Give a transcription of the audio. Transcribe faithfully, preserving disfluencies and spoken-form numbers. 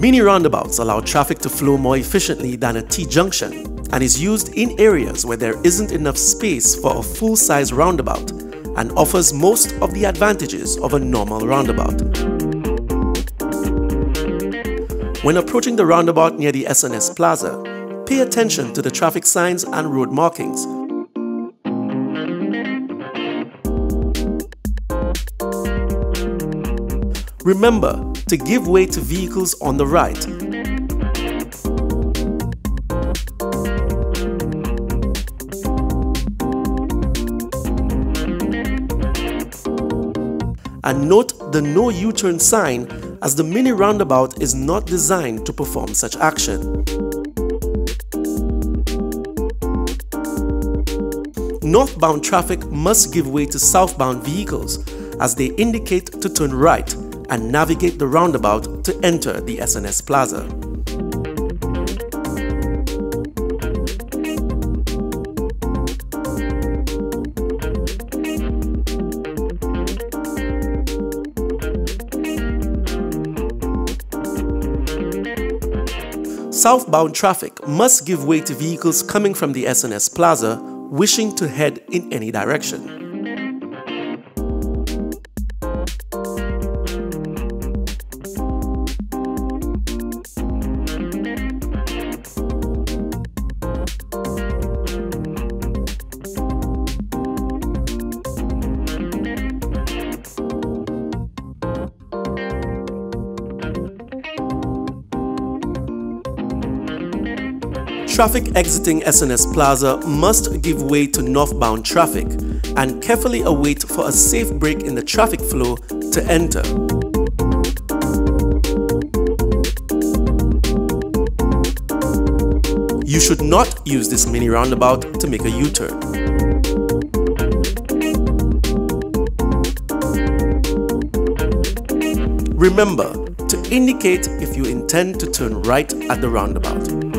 Mini roundabouts allow traffic to flow more efficiently than a T-junction and is used in areas where there isn't enough space for a full-size roundabout and offers most of the advantages of a normal roundabout. When approaching the roundabout near the S and S Plaza, pay attention to the traffic signs and road markings. Remember to give way to vehicles on the right. And note the no U-turn sign, as the mini roundabout is not designed to perform such action. Northbound traffic must give way to southbound vehicles as they indicate to turn right and navigate the roundabout to enter the S and S Plaza. Southbound traffic must give way to vehicles coming from the S and S Plaza wishing to head in any direction. Traffic exiting S and S Plaza must give way to northbound traffic and carefully await for a safe break in the traffic flow to enter. You should not use this mini roundabout to make a U-turn. Remember to indicate if you intend to turn right at the roundabout.